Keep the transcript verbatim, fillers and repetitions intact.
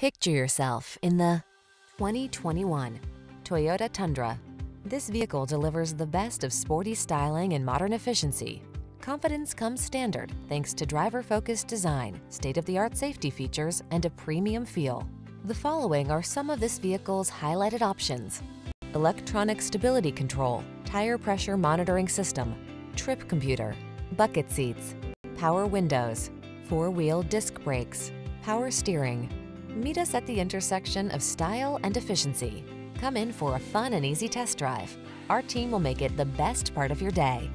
Picture yourself in the twenty twenty-one Toyota Tundra. This vehicle delivers the best of sporty styling and modern efficiency. Confidence comes standard thanks to driver-focused design, state-of-the-art safety features, and a premium feel. The following are some of this vehicle's highlighted options: electronic stability control, tire pressure monitoring system, trip computer, bucket seats, power windows, four-wheel disc brakes, power steering. Meet us at the intersection of style and efficiency. Come in for a fun and easy test drive. Our team will make it the best part of your day.